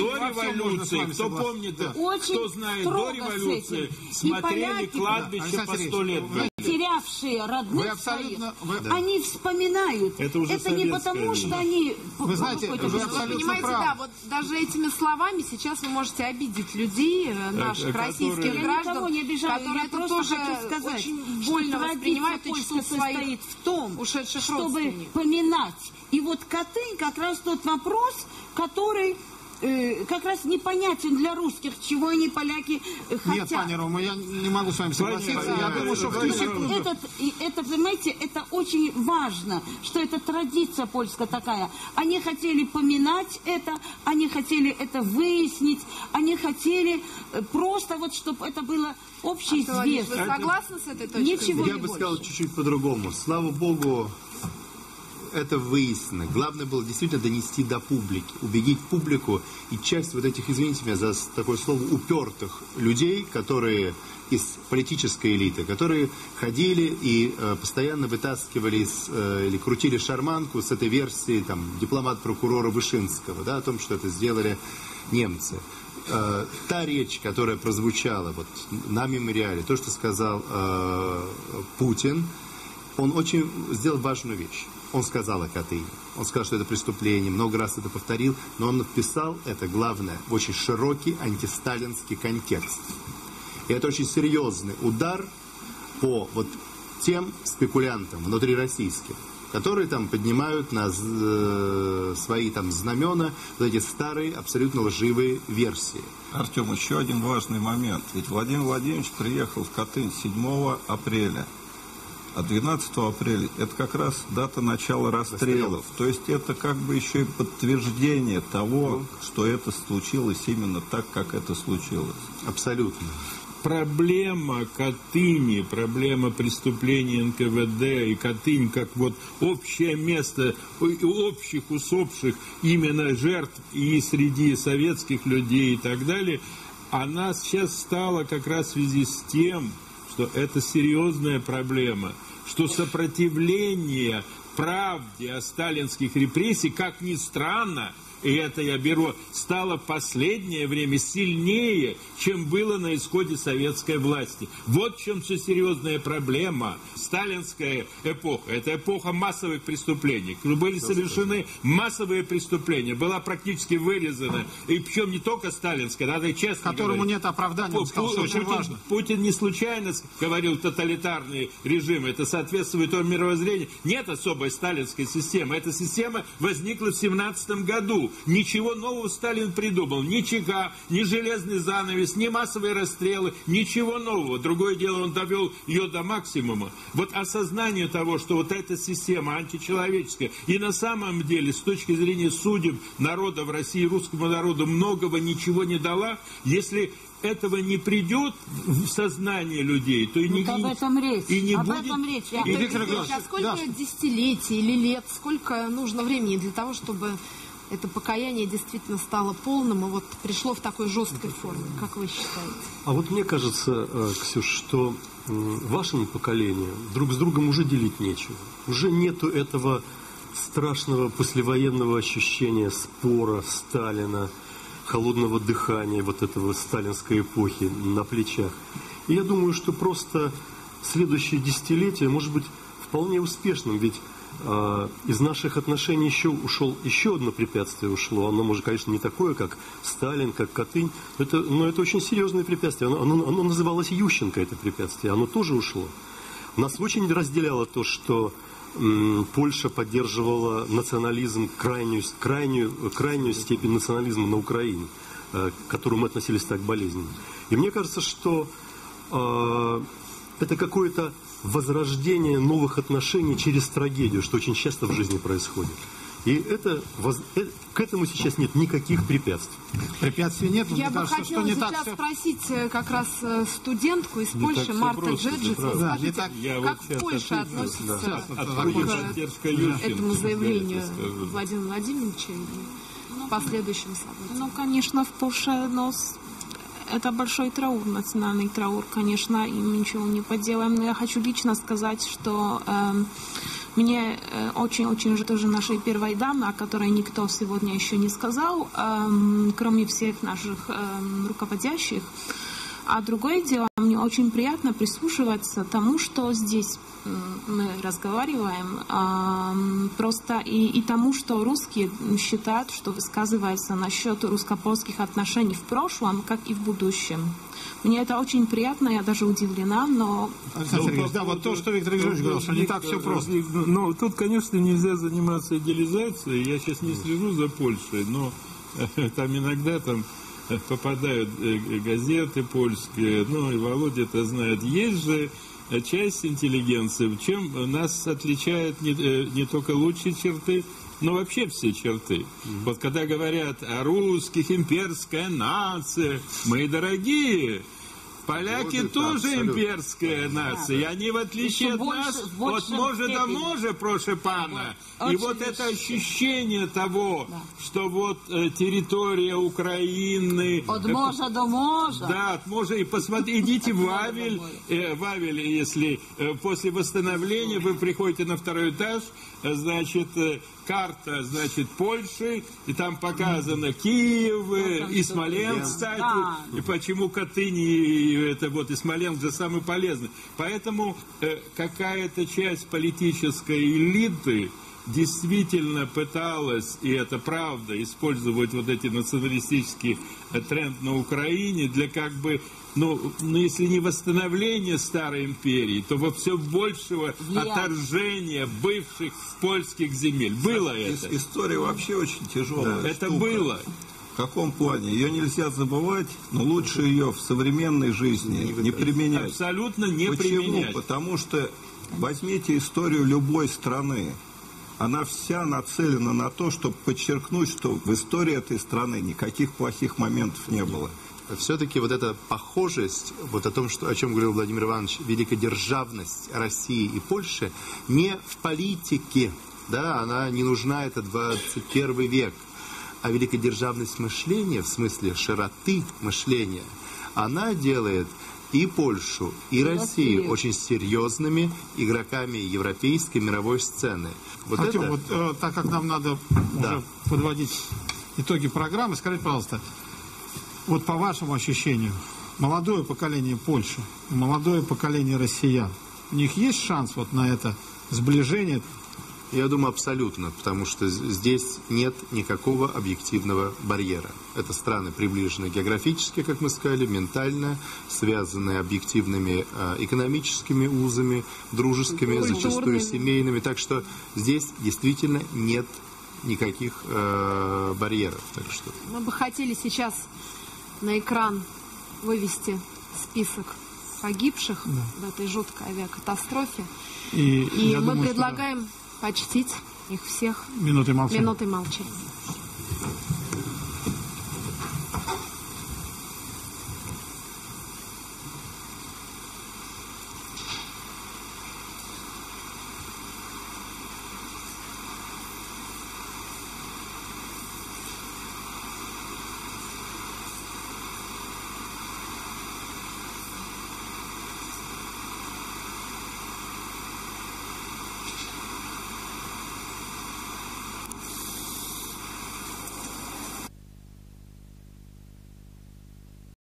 революции, кто помнит, да. кто знает, до революции смотрели кладбище да. по сто лет. Потерявшие родных своих, вы... они вспоминают. Это, уже это не потому, что да. они... Вы знаете, вы, вы понимаете, прав. да, вот даже этими словами сейчас вы можете обидеть людей, наших так, российских которые... граждан, я не обижаю, которые я это тоже сказать, очень больно воспринимают и чувствуют своих в том, чтобы поминать. И вот Катынь как раз тот вопрос, который... как раз непонятен для русских, чего они, поляки, хотят. Нет, Пани Рома, я не могу с вами согласиться. Пани, я думаю, что в ту секунду... Это, это, понимаете, это очень важно, что это традиция польская такая. Они хотели поминать это, они хотели это выяснить, они хотели просто вот, чтобы это было общеизвестно. Вы согласны с этой точкой? Ничего я не бы больше. сказал чуть-чуть по-другому. Слава Богу, это выяснено. Главное было действительно донести до публики, убедить публику и часть вот этих, извините меня за такое слово, упертых людей, которые из политической элиты, которые ходили и э, постоянно вытаскивали из, э, или крутили шарманку с этой версии там дипломат-прокурора Вышинского, да, о том, что это сделали немцы. Э, та речь, которая прозвучала вот на мемориале, то, что сказал э, Путин, он очень сделал важную вещь. Он сказал о Катыни, он сказал, что это преступление, много раз это повторил, но он вписал это, главное, в очень широкий антисталинский контекст. И это очень серьезный удар по вот тем спекулянтам внутрироссийским, которые там поднимают на э, свои там знамена вот эти старые, абсолютно лживые версии. Артем, еще один важный момент. Ведь Владимир Владимирович приехал в Катынь седьмого апреля. А двенадцатого апреля это как раз дата начала расстрелов. То есть это как бы еще и подтверждение того, что это случилось именно так, как это случилось. Абсолютно. Проблема Катыни, проблема преступления эн ка вэ дэ и Катынь как вот общее место общих усопших, именно жертв и среди советских людей и так далее, она сейчас стала как раз в связи с тем, что это серьезная проблема, что сопротивление правде о сталинских репрессиях, как ни странно, и это я беру, стало в последнее время сильнее, чем было на исходе советской власти. Вот в чем все серьезная проблема. Сталинская эпоха, это эпоха массовых преступлений. Были совершены массовые преступления, была практически вырезана, и причем не только сталинская, надо честно Которому говорить. нет оправдания, он сказал, что очень Путин, важно. Путин не случайно говорил тоталитарный режим, это соответствует тому мировоззрению. Нет особой сталинской системы, эта система возникла в семнадцатом году. Ничего нового Сталин придумал. Ни ЧК, ни железный занавес, ни массовые расстрелы. Ничего нового. Другое дело, он довел ее до максимума. Вот осознание того, что вот эта система античеловеческая. И на самом деле, с точки зрения судеб народа в России, русскому народу многого ничего не дала. Если этого не придет в сознание людей, то и вот не будет. Об этом речь. И не об будет. этом речь. Я и Виктор Викторович, а сколько да. десятилетий или лет, сколько нужно времени для того, чтобы... Это покаяние действительно стало полным и вот пришло в такой жесткой форме, как вы считаете? А вот мне кажется, Ксюш, что вашему поколению друг с другом уже делить нечего. Уже нету этого страшного послевоенного ощущения спора Сталина, холодного дыхания вот этого сталинской эпохи на плечах. И я думаю, что просто следующее десятилетие может быть вполне успешным, ведь... Из наших отношений еще ушел еще одно препятствие ушло. Оно, может, конечно, не такое, как Сталин, как Катынь, это, но это очень серьезное препятствие. Оно, оно, оно называлось Ющенко, это препятствие. Оно тоже ушло. Нас очень разделяло то, что м, Польша поддерживала национализм, крайнюю, крайнюю, крайнюю степень национализма на Украине, э, к которому мы относились так болезненно. И мне кажется, что э, это какое-то возрождение новых отношений через трагедию, что очень часто в жизни происходит. И это, к этому сейчас нет никаких препятствий. Препятствий нет. Я бы хотела сейчас спросить как раз студентку из Польши, Марта Джеджи. Скажите, как в Польше относится к этому заявлению Владимира Владимировича и последующим событиям? Ну, конечно, в Польше, но... это большой траур, национальный траур, конечно, им ничего не поделаем. Но я хочу лично сказать, что э, мне очень-очень же тоже нашей первой дамы, о которой никто сегодня еще не сказал, э, кроме всех наших э, руководящих. А другое дело, мне очень приятно прислушиваться тому, что здесь мы разговариваем, просто и, и тому, что русские считают, что высказывается насчет русско-польских отношений в прошлом, как и в будущем. Мне это очень приятно, я даже удивлена, но... Александр Сергеевич, да, вот то, что Виктор Игоревич говорил, что не так все просто. Но тут, конечно, нельзя заниматься идеализацией. Я сейчас не слежу за Польшей, но там иногда там... попадают газеты польские, ну и Володя это знает. Есть же часть интеллигенции, чем нас отличают не, не только лучшие черты, но вообще все черты. Mm-hmm. Вот когда говорят о русских, имперская нация, мои дорогие, поляки вот тоже абсолютно имперская нация, и они в отличие от больше, нас, вот может да может, проше пана. Вот. И очень вот это ощущение того, да, что вот э, территория Украины... От э, можа до можа. Да, от можа. И посмотрите, идите в Вавель, э, Вавель, если э, после восстановления вы приходите на второй этаж, э, значит... Э, карта, значит, Польши, и там показано Киев, ну, и Смоленск, кстати, да, и почему Катынь, и, это вот, и Смоленск же самый полезный. Поэтому э, какая-то часть политической элиты действительно пыталась, и это правда, использовать вот эти националистические тренд на Украине для как бы, ну, ну если не восстановления старой империи, то во все большего я... отторжения бывших польских земель. Было это. История вообще очень тяжелая. Да, это штука было. В каком плане? Ее нельзя забывать, но лучше ее в современной жизни не применять. Абсолютно не Почему? применять. Потому что возьмите историю любой страны. Она вся нацелена на то, чтобы подчеркнуть, что в истории этой страны никаких плохих моментов не было. Все-таки вот эта похожесть, вот о том, что, о чем говорил Владимир Иванович, великодержавность России и Польши, не в политике, да, она не нужна, это двадцать первый век, а великодержавность мышления, в смысле широты мышления, она делает... и Польшу, и Россию Россия. очень серьезными игроками европейской мировой сцены. Вот Артем, это... вот, э, так как нам надо да. уже подводить итоги программы, скажите, пожалуйста, вот по вашему ощущению, молодое поколение Польши, молодое поколение россиян, у них есть шанс вот на это сближение? Я думаю, абсолютно, потому что здесь нет никакого объективного барьера. Это страны приближены географически, как мы сказали, ментально, связаны объективными экономическими узами, дружескими, Культурные. зачастую семейными. Так что здесь действительно нет никаких э, барьеров. Так что... Мы бы хотели сейчас на экран вывести список погибших да. в этой жуткой авиакатастрофе. И, И мы думаю, предлагаем... Почтить их всех минуты молчания. Минуты молчания.